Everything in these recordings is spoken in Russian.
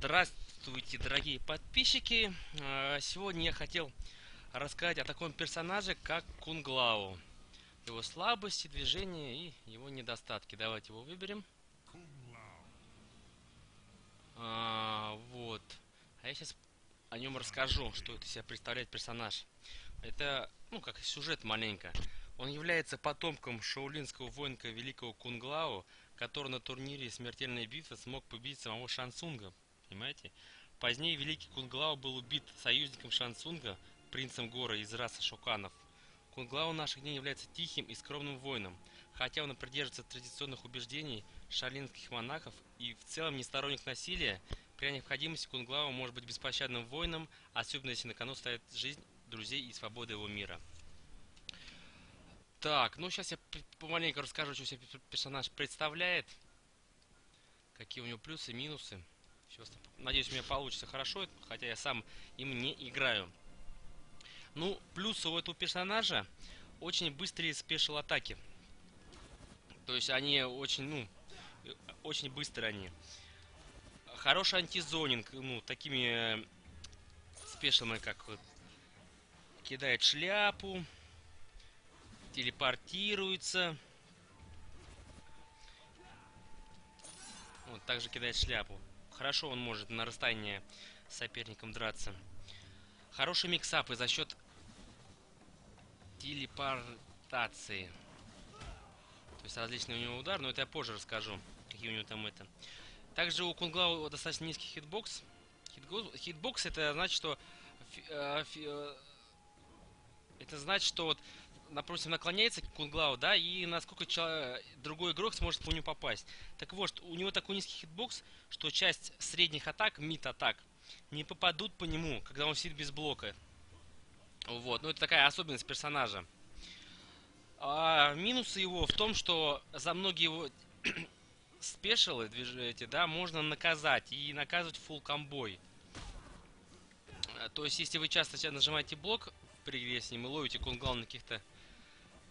Здравствуйте, дорогие подписчики! Сегодня я хотел рассказать о таком персонаже, как Кун Глау. Его слабости, движения и его недостатки. Давайте его выберем. А я сейчас о нем расскажу, что это себя представляет персонаж. Это, как сюжет маленько. Он является потомком шаолинского воинка великого Кун Глау, который на турнире «Смертельная битва» смог победить самого Шансунга. Понимаете? Позднее великий Кун Глау был убит союзником Шансунга, принцем Гора из расы шоканов. Кун Глау в наших дней является тихим и скромным воином, хотя он придерживается традиционных убеждений шаолинских монахов и в целом не сторонник насилия. При необходимости Кун Глау может быть беспощадным воином, особенно если на кону стоит жизнь друзей и свобода его мира. Так, сейчас я помаленько расскажу, что себе персонаж представляет, какие у него плюсы, минусы. Сейчас, надеюсь, у меня получится хорошо, хотя я сам им не играю. Плюсы у этого персонажа очень быстрые спешл-атаки. То есть они очень быстрые они. Хороший антизонинг, такими спешами, как вот, кидает шляпу, телепортируется. Вот, также кидает шляпу. Хорошо он может на расстоянии с соперником драться. Хороший миксап и за счет телепортации. То есть различный у него удар, но это я позже расскажу, какие у него там это. Также у Кун Глау достаточно низкий хитбокс. Хитбокс это значит, что вот, напротив, наклоняется Кун Глау, да, и насколько другой игрок сможет по нему попасть. Так вот, у него такой низкий хитбокс, что часть средних атак, мид-атак, не попадут по нему, когда он сидит без блока. Вот, это такая особенность персонажа. А минусы его в том, что за многие его спешалы, движения, да, можно наказать. И наказывать фулл комбой. То есть, если вы часто нажимаете блок при игре с ним и ловите Кун Глау на каких-то...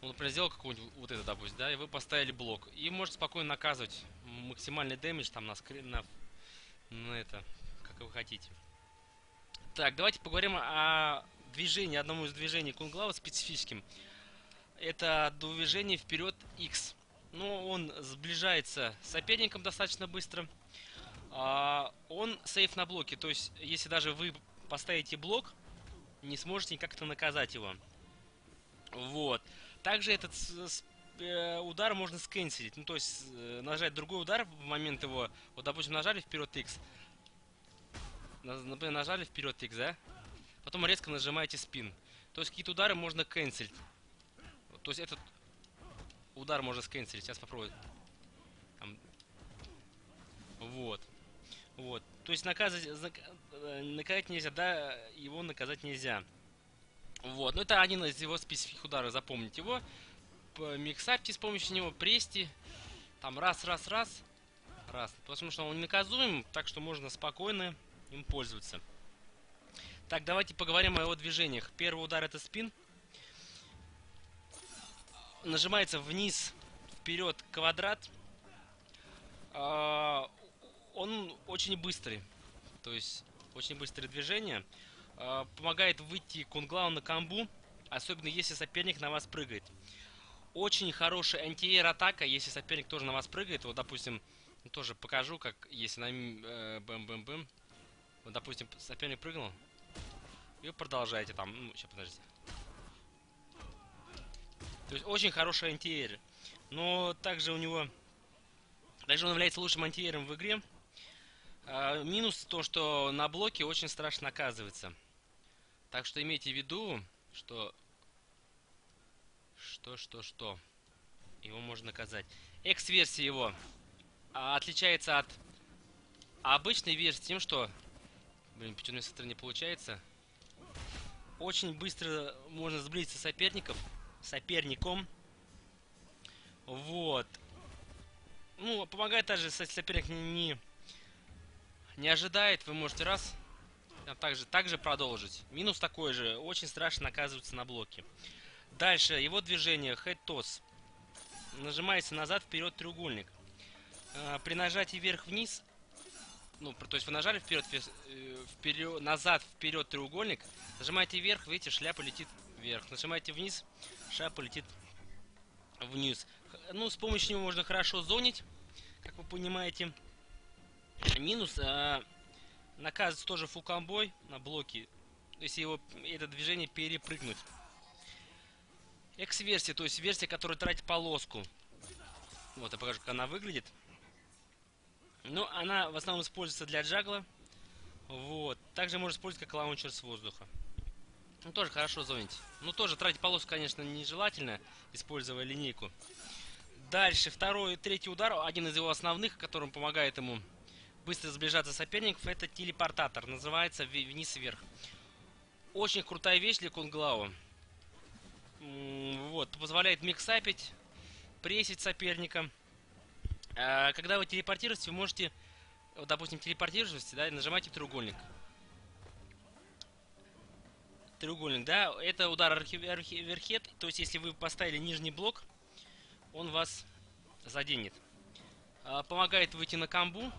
например, сделал какую-нибудь вот это, допустим, да, и вы поставили блок. И может спокойно наказывать максимальный дэмидж там на это, как вы хотите. Так, давайте поговорим о движении, одном из движений Кун Глау специфическим. Это движение вперед X. Он сближается с соперником достаточно быстро. Он сейф на блоке. То есть, если даже вы поставите блок, не сможете как-то наказать его. Вот. Также этот удар можно скэнселить. То есть, нажать другой удар в момент его. Вот, допустим, нажали вперед X. Например, нажали вперед X, да? Потом резко нажимаете спин. То есть, какие-то удары можно кэнселить. То есть, этот удар можно скэнселить. Сейчас попробую. Там. Вот. Вот. То есть наказать нельзя, да, его наказать нельзя. Вот. Это один из его специфических ударов. Запомните его. Миксапьте с помощью него, пресьте. Там раз. Раз. Потому что он наказуем, так что можно спокойно им пользоваться. Так, давайте поговорим о его движениях. Первый удар это спин. Нажимается вниз, вперед, квадрат. Он очень быстрый. То есть, очень быстрое движение. Помогает выйти Кун Глау на комбу. Особенно, если соперник на вас прыгает. Очень хорошая антиэйр атака, если соперник тоже на вас прыгает. Вот, допустим, тоже покажу, как если на... Бэм-бэм-бэм. Вот, допустим, соперник прыгнул. И продолжаете там. Сейчас, подождите. То есть очень хороший антиэйр. Но также у него... Также он является лучшим антиэйром в игре. Минус то, что на блоке очень страшно наказывается. Так что имейте в виду, что... Его можно наказать. X-версия его отличается от обычной версии тем, что... Блин, почему у меня с этой не получается? Очень быстро можно сблизиться с соперником. Вот. Помогает даже, если соперник не ожидает, вы можете раз также продолжить. Минус такой же. Очень страшно наказывается на блоке. Дальше его движение head toss. Нажимается назад, вперед треугольник. При нажатии вверх-вниз ну, то есть вы нажали вперед, назад, вперед треугольник, нажимаете вверх, видите, шляпа летит вверх. Нажимаете вниз, шляпа летит вниз. Ну, с помощью него можно хорошо зонить, как вы понимаете. Минус, наказывается тоже фукамбой на блоке, если его, это движение перепрыгнуть. X-версия, то есть версия, которая тратит полоску. Вот, я покажу, как она выглядит. Ну, она в основном используется для джагла. Вот. Также можно использовать как лаунчер с воздуха. Ну, тоже хорошо зонить. Ну, тоже тратить полоску, конечно, нежелательно, используя линейку. Дальше, второй и третий удар, один из его основных, которым помогает ему быстро сближаться соперников, это телепортатор. Называется вниз-вверх. Очень крутая вещь для Кунглау. Вот, позволяет миксапить, прессить соперника. Когда вы телепортируетесь, вы можете, вот, допустим, телепортируетесь, да, и нажимаете треугольник. Треугольник, да, это удар оверхед, то есть если вы поставили нижний блок, он вас заденет. Помогает выйти на камбу.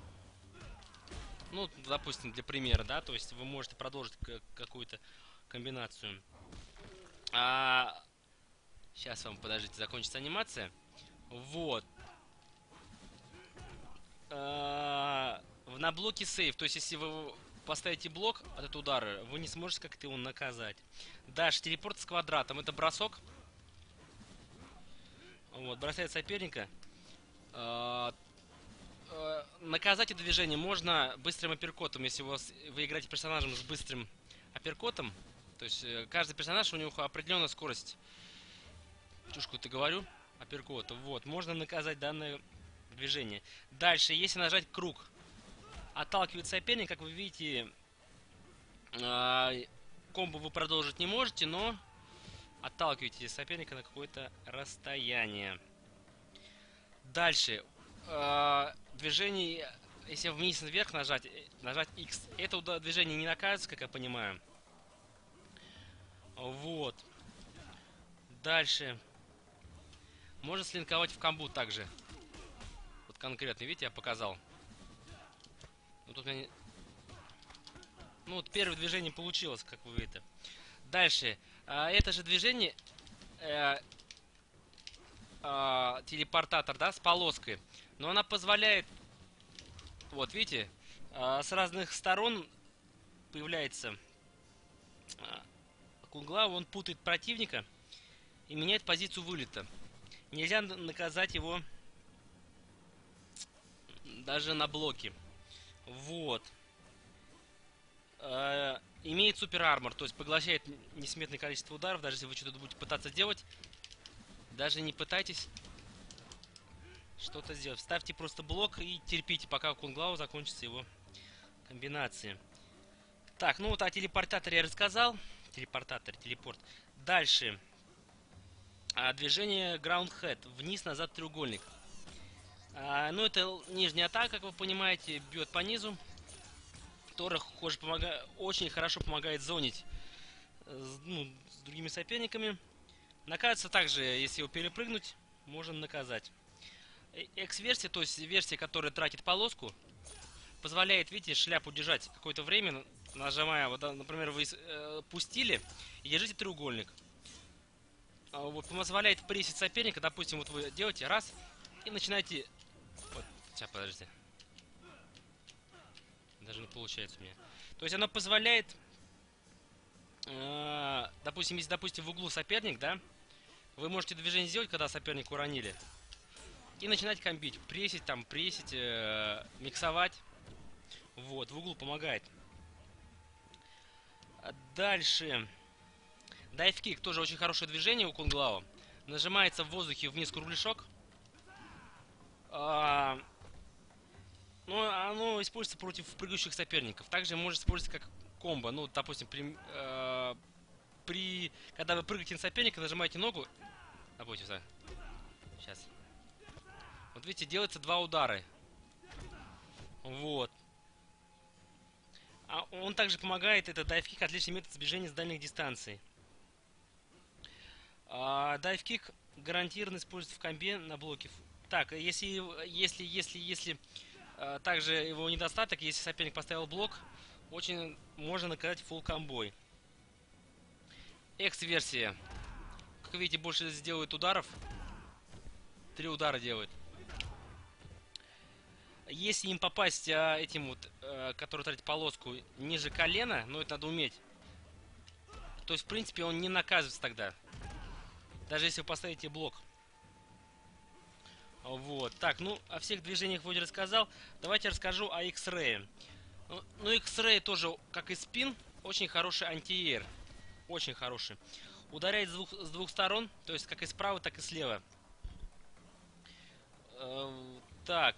Ну, допустим, для примера, да, то есть вы можете продолжить какую-то комбинацию. Сейчас вам, подождите, закончится анимация. Вот. На блоке сейв, то есть если вы поставите блок от этого удара, вы не сможете как-то его наказать. Дальше телепорт с квадратом, это бросок. Вот, бросает соперника. Наказать это движение можно быстрым апперкотом, если у вас, вы играете персонажем с быстрым апперкотом. То есть каждый персонаж, у него определенная скорость. Чушку-то говорю, апперкоту. Вот, можно наказать данное движение. Дальше, если нажать круг, отталкивает соперник, как вы видите, комбо вы продолжить не можете, но отталкиваете соперника на какое-то расстояние. Дальше, движение, если вниз и вверх нажать X, это движение не наказывается, как я понимаю. Вот. Дальше. Можно слинковать в камбу также. Вот конкретно, видите, я показал. Ну, тут у меня... ну вот первое движение получилось, как вы видите. Дальше. Это же движение... телепортатор, да, с полоской. Но она позволяет... Вот, видите, с разных сторон появляется... Кунглау, он путает противника и меняет позицию вылета. Нельзя наказать его даже на блоке. Вот. Имеет супер армор, то есть поглощает несметное количество ударов, даже если вы что-то будете пытаться делать. Даже не пытайтесь что-то сделать. Ставьте просто блок и терпите, пока у Кунглау закончится его комбинации. Так, ну вот о телепортаторе я рассказал. Телепортатор, телепорт. Дальше. Движение ground head. Вниз-назад треугольник. Ну, это нижняя атака, как вы понимаете. Бьет по низу. Торах очень хорошо помогает зонить с другими соперниками. Наказывается также, если его перепрыгнуть, можно наказать. X-версия, то есть версия, которая тратит полоску, позволяет, видите, шляпу держать какое-то время, нажимая, вот, например, вы пустили и держите треугольник. Вот, позволяет прессить соперника. Допустим, вот вы делаете раз и начинаете... Вот, сейчас, подожди. Даже не получается у меня. То есть она позволяет... допустим, если, допустим, в углу соперник, да, вы можете движение сделать, когда соперника уронили. И начинать комбить. Прессить, там, прессить, миксовать. Вот, в углу помогает. Дальше. Дайвкик. Тоже очень хорошее движение у Кунглау. Нажимается в воздухе вниз кругляшок. Ну, оно используется против прыгающих соперников. Также может использоваться как комбо. Ну, допустим, когда вы прыгаете на соперника, нажимаете ногу. Допустим, да. Сейчас. Вот видите, делается два удара. Вот. Он также помогает, это дайвкик, отличный метод сближения с дальних дистанций. Дайвкик гарантированно используется в комбе на блоке. Так, если Также его недостаток, если соперник поставил блок, очень можно наказать фулл комбой. X-версия. Как видите, больше сделает ударов. 3 удара делает. Если им попасть этим вот, который тратит полоску, ниже колена, но это надо уметь, то есть, в принципе, он не наказывается тогда. Даже если вы поставите блок. Вот. Так, ну, о всех движениях вроде рассказал. Давайте расскажу о X-Ray. Ну, X-Ray тоже, как и спин, очень хороший антиэйр. Очень хороший. Ударяет с двух сторон, то есть как и справа, так и слева. Так.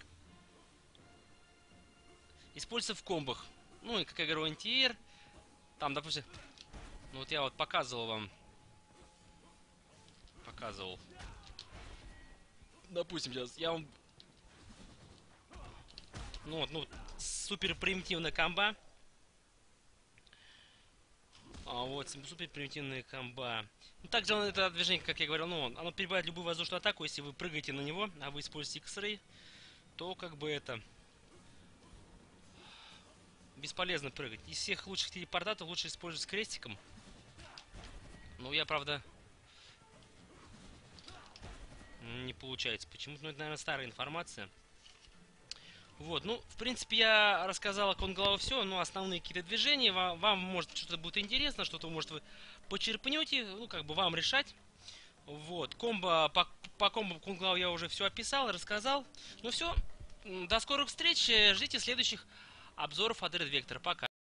Используется в комбах. Ну, и, как я говорю, антиэйр. Там, допустим... Ну, вот я вот показывал вам. Показывал. Допустим, сейчас я вам... Ну, вот, ну, супер примитивная комба. А вот, супер примитивная комба. Ну, также он, это движение, как я говорил, ну, оно перебивает любую воздушную атаку. Если вы прыгаете на него, а вы используете X-Ray, то как бы это... Бесполезно прыгать. Из всех лучших телепортатов лучше использовать с крестиком. Ну, я, правда, не получается. Почему-то, ну, это, наверное, старая информация. Вот, ну, в принципе, я рассказал о Конголау все, но основные какие-то движения. Вам может, что-то будет интересно, что-то, может, вы почерпнете. Ну, как бы вам решать. Вот, комбо, по комбо Конголау я уже все описал, рассказал. Ну, все, до скорых встреч. Ждите следующих обзоров от Red Vector. Пока.